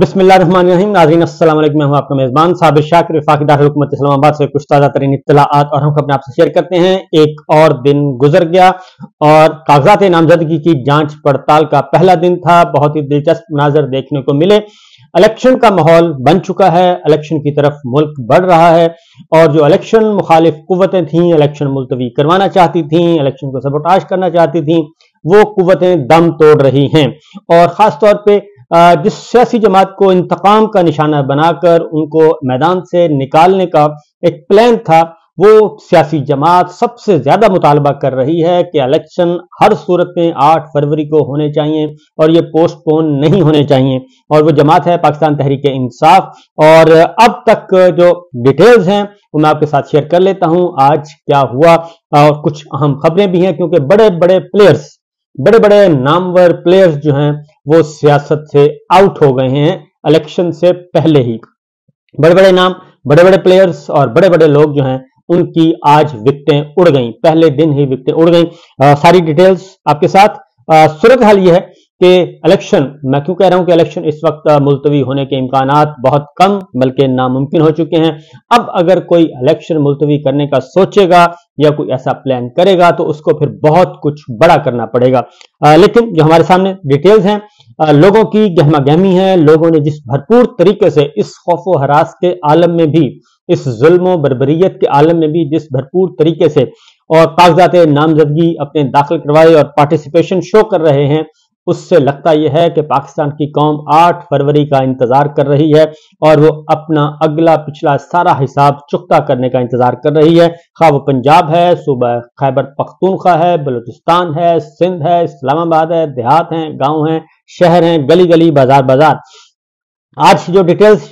बिस्मिल्लाहिर्रहमानिर्रहीम नाज़रीन अस्सलाम वालेकुम, मैं हूं आपका मेज़बान साबिर शाकिर। वफाकी दाखिल हुकूमत इस्लामाबाद से कुछ ताज़ा तरीन इत्तलाआत और हम अपने आपसे शेयर करते हैं। एक और दिन गुजर गया और कागजात नामजदगी की जांच पड़ताल का पहला दिन था। बहुत ही दिलचस्प मनाज़र देखने को मिले। इलेक्शन का माहौल बन चुका है, इलेक्शन की तरफ मुल्क बढ़ रहा है और जो इलेक्शन मुखालिफ कुव्वतें थीं, इलेक्शन मुलतवी करवाना चाहती थीं, इलेक्शन को सबोटाज करना चाहती थीं, वो कुव्वतें दम तोड़ रही हैं। और ख़ासतौर पर जिस सियासी जमात को इंतकाम का निशाना बनाकर उनको मैदान से निकालने का एक प्लान था, वो सियासी जमात सबसे ज्यादा मुतालबा कर रही है कि इलेक्शन हर सूरत में 8 फरवरी को होने चाहिए और ये पोस्टपोन नहीं होने चाहिए। और वो जमात है पाकिस्तान तहरीक इंसाफ। और अब तक जो डिटेल्स हैं वो मैं आपके साथ शेयर कर लेता हूं आज क्या हुआ, और कुछ अहम खबरें भी हैं क्योंकि बड़े बड़े नामवर प्लेयर्स जो हैं वो सियासत से आउट हो गए हैं इलेक्शन से पहले ही। बड़े बड़े नाम, बड़े बड़े प्लेयर्स और बड़े बड़े लोग जो हैं उनकी आज विकटें उड़ गईं, पहले दिन ही विकटें उड़ गईं। सारी डिटेल्स आपके साथ। सूरत हाल ये है कि इलेक्शन, मैं क्यों कह रहा हूं कि इलेक्शन इस वक्त मुलतवी होने के इम्कानात बहुत कम बल्कि नामुमकिन हो चुके हैं। अब अगर कोई इलेक्शन मुलतवी करने का सोचेगा या कोई ऐसा प्लान करेगा तो उसको फिर बहुत कुछ बड़ा करना पड़ेगा। लेकिन जो हमारे सामने डिटेल्स हैं, लोगों की गहमा गहमी है, लोगों ने जिस भरपूर तरीके से इस खौफ व हरास के आलम में भी, इस जुल्म व बर्बरियत के आलम में भी जिस भरपूर तरीके से और कागजात नामजदगी अपने दाखिल करवाए और पार्टिसिपेशन शो कर रहे हैं, उससे लगता यह है कि पाकिस्तान की कौम 8 फरवरी का इंतजार कर रही है और वो अपना अगला पिछला सारा हिसाब चुकता करने का इंतजार कर रही है। खा वो पंजाब है, सूबा खैबर पख्तूनख्वा है, बलूचिस्तान है, सिंध है, इस्लामाबाद है, देहात हैं, गांव हैं, शहर हैं, गली गली, बाजार बाजार। आज जो डिटेल्स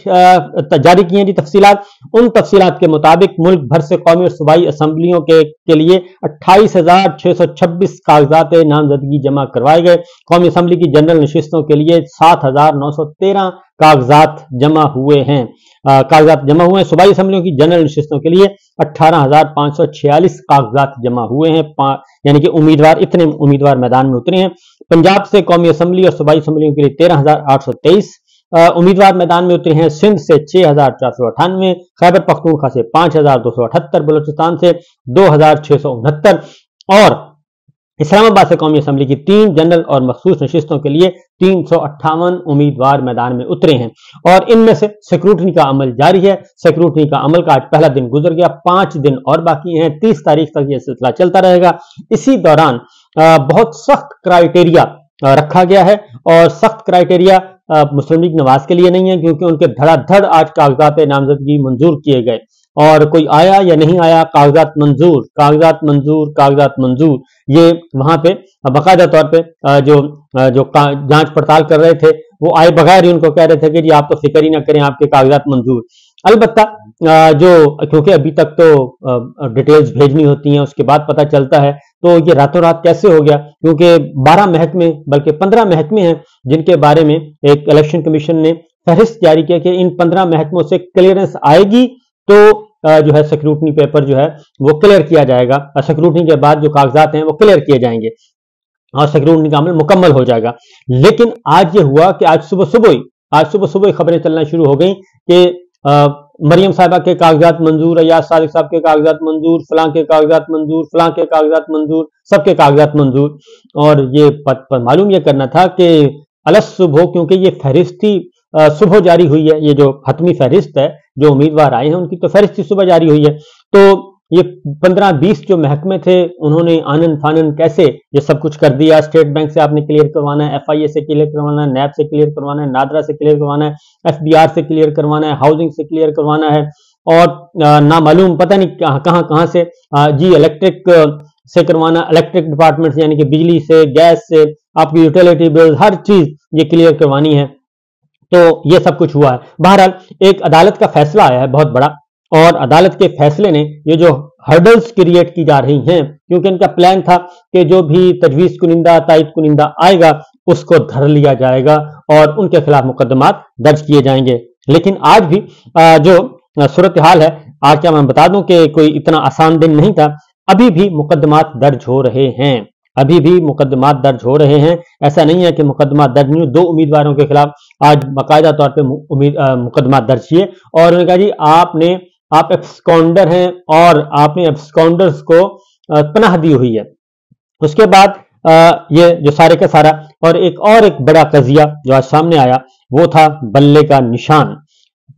जारी की हैं जी तफसीलात, उन तफसीलात के मुताबिक मुल्क भर से कौमी और सूबाई असम्बलियों के लिए 28,626 कागजात नामजदगी जमा करवाए गए। कौमी असम्बली की जनरल नशिस्तों के लिए 7,913 कागजात जमा हुए हैं। सूबाई असम्बलियों की जनरल नशिस्तों के लिए 18,546 कागजात जमा हुए हैं, यानी कि उम्मीदवार, इतने उम्मीदवार मैदान में उतरे हैं। पंजाब से कौमी असम्बली और सूबाई असम्बलियों के लिए 13,823 उम्मीदवार मैदान में उतरे हैं। सिंध से 6,498, खैबर पख्तूनख्वा से 5,278, बलूचिस्तान से 2,669 और इस्लामाबाद से कौमी असम्बली की 3 जनरल और मखसूस नशिस्तों के लिए 358 उम्मीदवार मैदान में उतरे हैं। और इनमें से सिक्योरिटी का अमल जारी है। सिक्योरिटी का अमल का आज पहला दिन गुजर गया, 5 दिन और बाकी हैं। 30 तारीख तक यह सिलसिला चलता रहेगा। इसी दौरान बहुत सख्त क्राइटेरिया रखा गया है और सख्त क्राइटेरिया मुस्लिम लीग नवाज के लिए नहीं है क्योंकि उनके धड़ाधड़ आज कागजात नामजदगी मंजूर किए गए और कोई आया या नहीं आया, कागजात मंजूर, ये वहां पे बाकायदा तौर पे जो जांच पड़ताल कर रहे थे वो आए बगैर ही उनको कह रहे थे कि जी आप तो फिक्र ही ना करें, आपके कागजात मंजूर। अलबत्ता जो, क्योंकि अभी तक तो डिटेल्स भेजनी होती हैं, उसके बाद पता चलता है, तो ये रातों रात कैसे हो गया क्योंकि 12 महकमे बल्कि 15 महकमे हैं जिनके बारे में एक इलेक्शन कमीशन ने फहरिस्त जारी किया कि इन 15 महकमों से क्लियरेंस आएगी तो जो है सिक्योरिटी पेपर जो है वो क्लियर किया जाएगा और सिक्योरिटी के बाद जो कागजात हैं वो क्लियर किए जाएंगे और सिक्योरिटी का अमल मुकम्मल हो जाएगा। लेकिन आज ये हुआ कि आज सुबह सुबह ही खबरें चलना शुरू हो गई कि मरियम साहिबा के कागजात मंजूर है या सादिक साहब के कागजात मंजूर, फलां के कागजात मंजूर, सबके कागजात मंजूर। और ये पद पर मालूम यह करना था कि अलस सुबह, क्योंकि ये फहरिस्ती सुबह जारी हुई है, ये जो हतमी फहरिस्त है जो उम्मीदवार आए हैं उनकी तो फहरिस्ती सुबह जारी हुई है, तो ये 15-20 जो महकमे थे उन्होंने आनन फानन कैसे ये सब कुछ कर दिया। स्टेट बैंक से आपने क्लियर करवाना है, FIA से क्लियर करवाना है, नैब से क्लियर करवाना है, नादरा से क्लियर करवाना है, FBR से क्लियर करवाना है, हाउसिंग से क्लियर करवाना है और नामालूम पता नहीं कहाँ से जी इलेक्ट्रिक से करवाना, इलेक्ट्रिक डिपार्टमेंट से, यानी कि बिजली से, गैस से, आपकी यूटिलिटी बिल, हर चीज ये क्लियर करवानी है। तो ये सब कुछ हुआ है। बहरहाल एक अदालत का फैसला आया है बहुत बड़ा और अदालत के फैसले ने ये जो हर्डल्स क्रिएट की जा रही हैं, क्योंकि इनका प्लान था कि जो भी तजवीज़ कुनिंदा, तायद कुनिंदा आएगा उसको धर लिया जाएगा और उनके खिलाफ मुकदमात दर्ज किए जाएंगे। लेकिन आज भी जो सूरत हाल है, आज क्या मैं बता दूं कि कोई इतना आसान दिन नहीं था, अभी भी मुकदमात दर्ज हो रहे हैं। अभी भी मुकदमात दर्ज हो रहे हैं। ऐसा नहीं है कि मुकदमा दर्ज नहीं, दो उम्मीदवारों के खिलाफ आज बाकायदा तौर पे मुकदमा दर्ज किए और उन्होंने कहा जी आप एब्सकॉन्डर हैं और आपने एब्सकॉन्डर्स को पनाह दी हुई है। उसके बाद ये जो सारे का सारा और एक बड़ा कजिया जो आज सामने आया वो था बल्ले का निशान।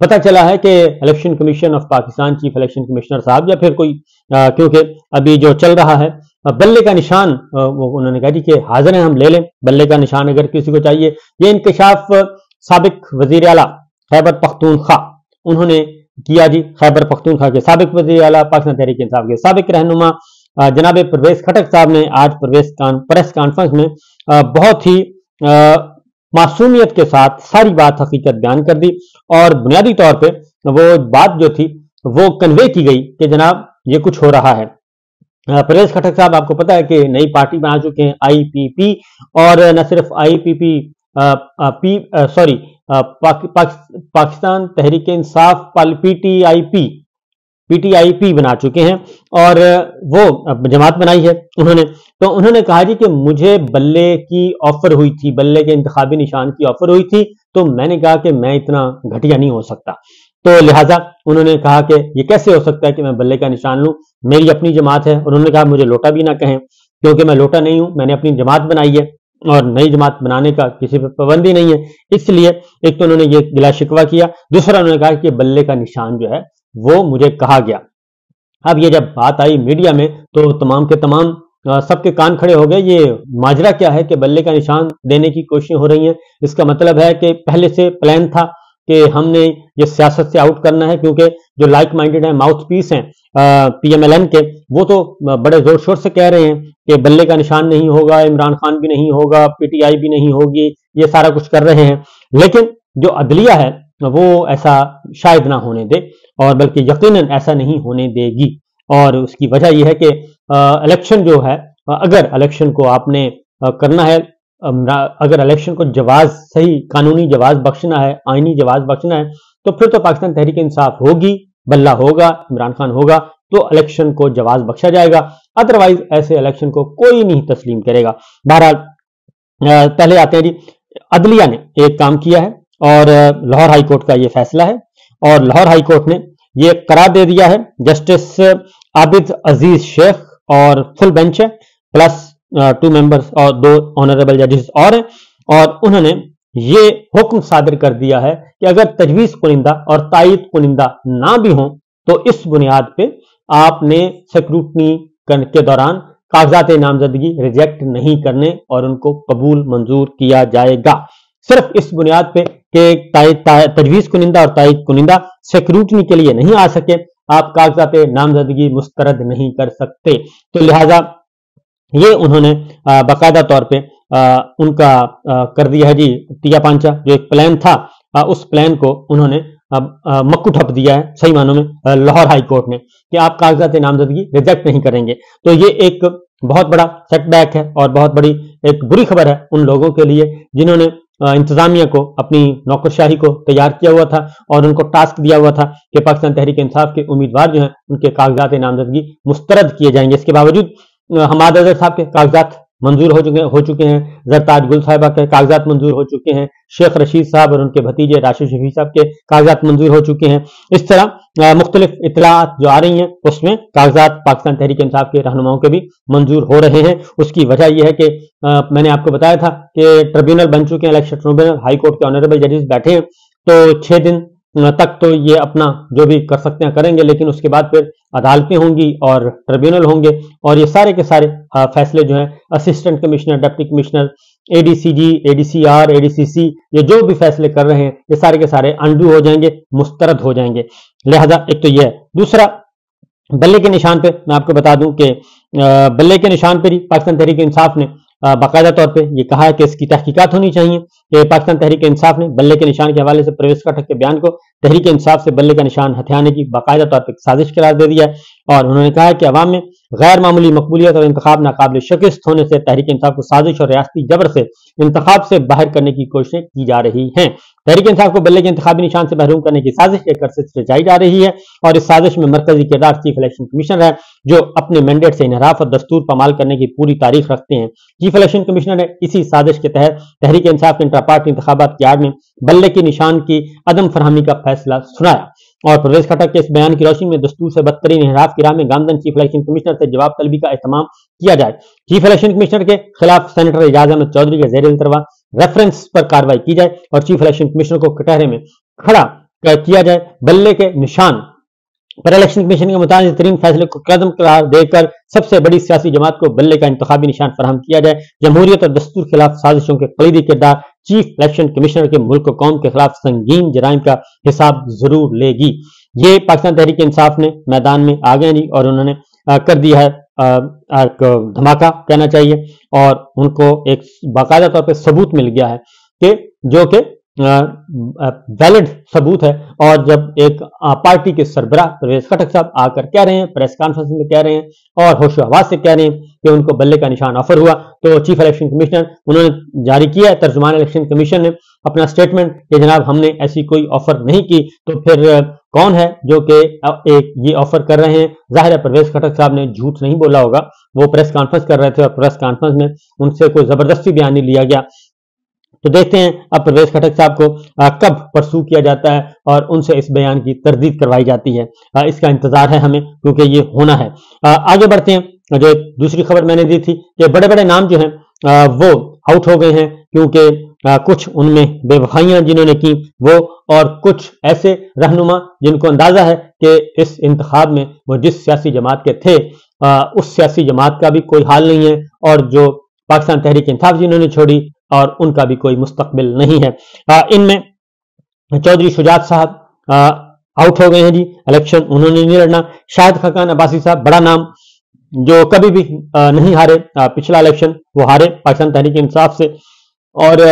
पता चला है कि election commission of Pakistan chief election commissioner साहब या फिर कोई क्योंकि अभी जो चल रहा है बल्ले का निशान उन्होंने कहा जी कि हाजिर हैं हम ले लें बल्ले का निशान अगर किसी को चाहिए। ये इंकशाफ साबिक वजीर आला खैबर पख्तूनख्वा उन्होंने किया जी, खैबर पख्तूनख्वा के साबिक वजीर आला पाकिस्तान तहरीक इंसाफ के साबिक रहनुमा जनाब परवेज़ खटक साहब ने आज प्रेस कॉन्फ्रेंस में बहुत ही मासूमियत के साथ सारी बात हकीकत बयान कर दी और बुनियादी तौर पे वो बात जो थी वो कन्वे की गई कि जनाब ये कुछ हो रहा है। परवेज़ खटक साहब आपको पता है कि नई पार्टी में आ चुके हैं आईपीपी और न सिर्फ पाकिस्तान तहरीक इंसाफ पीटीआईपी बना चुके हैं और वो जमात बनाई है उन्होंने। तो उन्होंने कहा जी कि मुझे बल्ले की ऑफर हुई थी, बल्ले के इंतखाबी निशान की ऑफर हुई थी, तो मैंने कहा कि मैं इतना घटिया नहीं हो सकता, तो लिहाजा उन्होंने कहा कि ये कैसे हो सकता है कि मैं बल्ले का निशान लूं, मेरी अपनी जमात है। उन्होंने कहा मुझे लोटा भी ना कहें क्योंकि मैं लोटा नहीं हूं, मैंने अपनी जमात बनाई है और नई जमात बनाने का किसी पर पाबंदी नहीं है। इसलिए एक तो उन्होंने ये गिला शिकवा किया, दूसरा उन्होंने कहा कि बल्ले का निशान जो है वो मुझे कहा गया। अब ये जब बात आई मीडिया में तो तमाम के तमाम सबके कान खड़े हो गए, ये माजरा क्या है कि बल्ले का निशान देने की कोशिशें हो रही हैं। इसका मतलब है कि पहले से प्लान था कि हमने ये सियासत से आउट करना है क्योंकि जो लाइक माइंडेड है माउथ पीस हैं पीएमएलएन के वो तो बड़े जोर शोर से कह रहे हैं कि बल्ले का निशान नहीं होगा, इमरान खान भी नहीं होगा, पीटीआई भी नहीं होगी, ये सारा कुछ कर रहे हैं। लेकिन जो अदलिया है वो ऐसा शायद ना होने दे और बल्कि यकीनन ऐसा नहीं होने देगी और उसकी वजह यह है कि इलेक्शन जो है अगर इलेक्शन को आपने करना है, अगर इलेक्शन को जवाब सही कानूनी जवाब बख्शना है, आईनी जवाब बख्शना है, तो फिर तो पाकिस्तान तहरीक इंसाफ होगी, बल्ला होगा, इमरान खान होगा, तो इलेक्शन को जवाब बख्शा जाएगा। अदरवाइज ऐसे इलेक्शन को कोई नहीं तस्लीम करेगा। बहरहाल पहले आते हैं जी, अदलिया ने एक काम किया है और लाहौर हाई कोर्ट का ये फैसला है और लाहौर हाई कोर्ट ने ये करार दे दिया है। जस्टिस आबिद अजीज शेख और फुल बेंच है प्लस टू मेंबर्स और दो ऑनरेबल जजेस और हैं और उन्होंने ये हुक्म सादर कर दिया है कि अगर तजवीज कुनिंदा और तायद कुनिंदा ना भी हों तो इस बुनियाद पे आपने स्क्रूटनी के दौरान कागजात नामजदगी रिजेक्ट नहीं करने और उनको कबूल मंजूर किया जाएगा, सिर्फ इस बुनियाद पे कि तजवीज कुनिंदा और तायद कुनिंदा सिक्योरिटी के लिए नहीं आ सके, आप कागजात नामजदगी मुस्तरद नहीं कर सकते। तो लिहाजा ये उन्होंने बाकायदा तौर पे उनका कर दिया है जी तिया पांचा, जो एक प्लान था उस प्लान को उन्होंने मक्कू ठप दिया है सही मानों में लाहौर हाई कोर्ट ने कि आप कागजात नामजदगी रिजेक्ट नहीं करेंगे। तो ये एक बहुत बड़ा सेटबैक है और बहुत बड़ी एक बुरी खबर है उन लोगों के लिए जिन्होंने इंतजामिया को अपनी नौकरशाही को तैयार किया हुआ था और उनको टास्क दिया हुआ था कि पाकिस्तान तहरीक इंसाफ के उम्मीदवार जो हैं उनके कागजात नामजदगी मुस्तरद किए जाएंगे। इसके बावजूद हमाद अजहर साहब के कागजात मंजूर हो चुके हैं, जरताज गुल साहिबा के कागजात मंजूर हो चुके हैं, शेख रशीद साहब और उनके भतीजे राशिद शफी साहब के कागजात मंजूर हो चुके हैं। इस तरह मुख्तलिफ इतलात जो आ रही हैं उसमें कागजात पाकिस्तान तहरीक इंसाफ के रहनुमाओं के भी मंजूर हो रहे हैं। उसकी वजह यह है कि मैंने आपको बताया था कि ट्रिब्यूनल बन चुके हैं, इलेक्शन ट्रिब्यूनल, हाईकोर्ट के ऑनरेबल जजेस बैठे हैं, तो 6 दिन तक तो ये अपना जो भी कर सकते हैं करेंगे, लेकिन उसके बाद फिर अदालतें होंगी और ट्रिब्यूनल होंगे और ये सारे के सारे फैसले जो हैं assistant commissioner, deputy commissioner, ADCG, ADCR, ADCC, ये जो भी फैसले कर रहे हैं ये सारे के सारे अंडू हो जाएंगे, मुस्तरद हो जाएंगे। लिहाजा एक तो ये है। दूसरा बल्ले के निशान पर मैं आपको बता दूं कि बल्ले के निशान पर ही पाकिस्तान तहरीक इंसाफ ने बाकायदा तौर पे ये कहा है कि इसकी तहकीकात होनी चाहिए कि पाकिस्तान तहरीक इंसाफ ने बल्ले के निशान के हवाले से परवेज़ खटक के बयान को तहरीक इंसाफ से बल्ले का निशान हथियाने की बाकायदा तौर पर साजिश करार दे दिया है और उन्होंने कहा है कि अवाम में गैर मामूली मकबूलियत और इंतखाब नाकाबिल शिकस्त होने से तहरीक इंसाफ को साजिश और रियासती जबर से इंतखाब से बाहर करने की कोशिशें की जा रही हैं। तहरीक इंसाफ को बल्ले के इंतखाबी निशान से महरूम करने की साजिश एक अरसे रचाई जा रही है और इस साजिश में मरकजी किरदार चीफ इलेक्शन कमिश्नर है जो अपने मैंडेट से इनहराफ और दस्तूर पमाल करने की पूरी तारीफ रखते हैं। चीफ इलेक्शन कमिश्नर ने इसी साजिश के तहत तहरीक इंसाफ के इंट्रा पार्टी इंतखाबात की आड़ में बल्ले के निशान की अदम फरहमी का फैसला सुनाया और परवेज़ खटक के इस बयान की रोशनी में दस्तूर से बदतरीन इंहराफ की राह में गामदन चीफ इलेक्शन कमिश्नर से जवाब तलबी का एहतमाम किया जाए। चीफ इलेक्शन कमिश्नर के खिलाफ सैनेटर एजाज अहमद चौधरी के ज़ेर-ए-इल्तवा रेफरेंस पर कार्रवाई की जाए और चीफ इलेक्शन कमिश्नर को कटहरे में खड़ा किया जाए। बल्ले के निशान पर इलेक्शन कमीशन के मुताबिक तरीन फैसले को कदम करार देकर सबसे बड़ी सियासी जमात को बल्ले का इंतखाबी निशान फराहम किया जाए। जमहूरियत और दस्तूर के खिलाफ साजिशों के कलीदी किरदार चीफ इलेक्शन कमिश्नर के मुल्क और कौम के खिलाफ संगीन जराइम का हिसाब जरूर लेगी। ये पाकिस्तान तहरीक इंसाफ ने मैदान में आ गए और उन्होंने कर दिया है धमाका कहना चाहिए और उनको एक बाकायदा तौर पर सबूत मिल गया है कि जो कि वैलिड सबूत है। और जब एक पार्टी के सरबराह परवेज़ खटक साहब आकर कह रहे हैं, प्रेस कॉन्फ्रेंस में कह रहे हैं और होशो हवास से कह रहे हैं कि उनको बल्ले का निशान ऑफर हुआ, तो चीफ इलेक्शन कमिश्नर उन्होंने जारी किया है, तर्जुमान इलेक्शन कमीशन ने अपना स्टेटमेंट कि जनाब हमने ऐसी कोई ऑफर नहीं की, तो फिर कौन है जो कि एक ये ऑफर कर रहे हैं। जाहिर है परवेज़ खटक साहब ने झूठ नहीं बोला होगा, वो प्रेस कॉन्फ्रेंस कर रहे थे और प्रेस कॉन्फ्रेंस में उनसे कोई जबरदस्ती बयान नहीं लिया गया। तो देखते हैं अब परवेज़ खटक साहब को कब परसू किया जाता है और उनसे इस बयान की तरदीद करवाई जाती है। इसका इंतजार है हमें क्योंकि ये होना है। आगे बढ़ते हैं। जो दूसरी खबर मैंने दी थी कि बड़े बड़े नाम जो हैं वो आउट हो गए हैं क्योंकि कुछ उनमें बेवफाइयां जिन्होंने की वो और कुछ ऐसे रहनुमा जिनको अंदाजा है कि इस इंतखाब में वो जिस सियासी जमात के थे उस सियासी जमात का भी कोई हाल नहीं है और जो पाकिस्तान तहरीक इंसाफ जिन्होंने छोड़ी और उनका भी कोई मुस्तकबिल नहीं है। इनमें चौधरी शुजात साहब आउट हो गए हैं जी, इलेक्शन उन्होंने नहीं लड़ना। शाहिद खकान अब्बासी साहब बड़ा नाम जो कभी भी नहीं हारे, पिछला इलेक्शन वो हारे पाकिस्तान तहरीक इंसाफ से और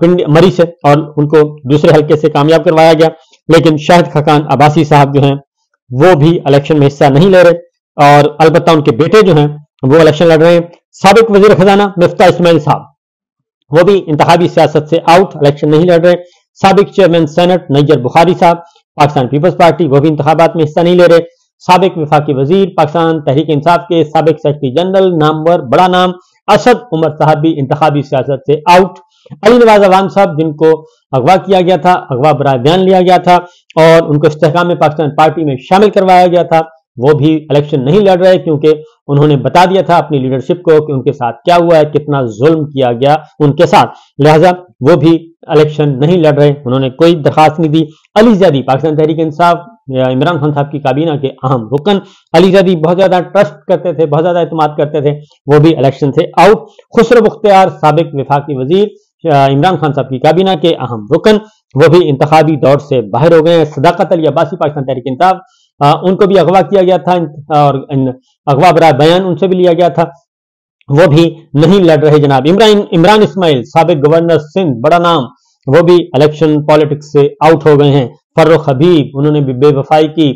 पिंड मरी से और उनको दूसरे हलके से कामयाब करवाया गया, लेकिन शाहिद खकान अब्बासी साहब जो हैं वो भी इलेक्शन में हिस्सा नहीं ले रहे और अलबत्ता उनके बेटे जो हैं वो इलेक्शन लड़ रहे हैं। साबिक वजीर खजाना मिफ्ताह इस्माइल साहब वो भी इंतखाबी सियासत से आउट, इलेक्शन नहीं लड़ रहे। साबिक चेयरमैन सेनेट नियाज़ बुखारी साहब पाकिस्तान पीपल्स पार्टी वो भी इंतखाबात में हिस्सा नहीं ले रहे। साबिक वफाकी वजीर पाकिस्तान तहरीक इंसाफ के साबिक सेक्रेटरी जनरल नामवर बड़ा नाम असद उमर साहब भी इंतखाबी सियासत से आउट। अली नवाज अवान साहब जिनको अगवा किया गया था, अगवा बराए बयान लिया गया था और उनको इस्तेहकाम में पाकिस्तान पार्टी में शामिल करवाया गया था, वो भी इलेक्शन नहीं लड़ रहे क्योंकि उन्होंने बता दिया था अपनी लीडरशिप को कि उनके साथ क्या हुआ है, कितना जुल्म किया गया उनके साथ, लिहाजा वो भी इलेक्शन नहीं लड़ रहे, उन्होंने कोई दरखास्त नहीं दी। अली ज़ैदी पाकिस्तान तहरीक इंसाफ इमरान खान साहब की काबीना के अहम रुकन अली ज़ैदी बहुत ज्यादा ट्रस्ट करते थे, बहुत ज्यादा एतमाद करते थे, वो भी इलेक्शन से आउट। खसरो बख्तियार साबिक वफाकी वजीर इमरान खान साहब की काबीना के अहम रुकन वो भी इंतखाबी दौर से बाहर हो गए हैं। सदाकत अली आबासी पाकिस्तान तहरीक इंसाफ उनको भी अगवा किया गया था और अगवा बराए बयान उनसे भी लिया गया था, वो भी नहीं लड़ रहे जनाब। इमरान इस्माइल साबिक गवर्नर सिंध बड़ा नाम वो भी इलेक्शन पॉलिटिक्स से आउट हो गए हैं। फर्रुख हबीब उन्होंने भी बेवफाई की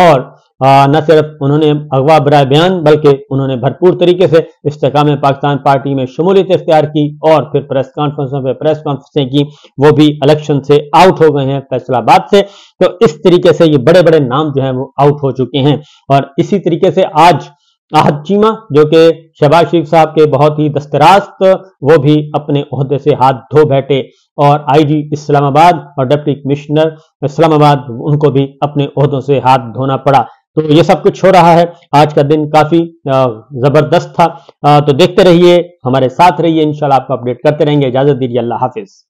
और न सिर्फ उन्होंने अगवा बराए बयान बल्कि उन्होंने भरपूर तरीके से इस्तेहकाम पाकिस्तान पार्टी में शमूलियत इख्तियार की और फिर प्रेस कॉन्फ्रेंसें की, वो भी इलेक्शन से आउट हो गए हैं फैसलाबाद से। तो इस तरीके से ये बड़े बड़े नाम जो हैं वो आउट हो चुके हैं। और इसी तरीके से आज अहद चीमा जो कि शहबाज शरीफ साहब के बहुत ही दस्तरास्त, वो भी अपने ओहदे से हाथ धो बैठे और आईजी इस्लामाबाद और डिप्टी कमिश्नर इस्लामाबाद उनको भी अपने ओहदों से हाथ धोना पड़ा। तो ये सब कुछ हो रहा है। आज का दिन काफी जबरदस्त था। तो देखते रहिए, हमारे साथ रहिए, इंशाल्लाह आपको अपडेट करते रहेंगे। इजाजत दीजिए, अल्लाह हाफिज।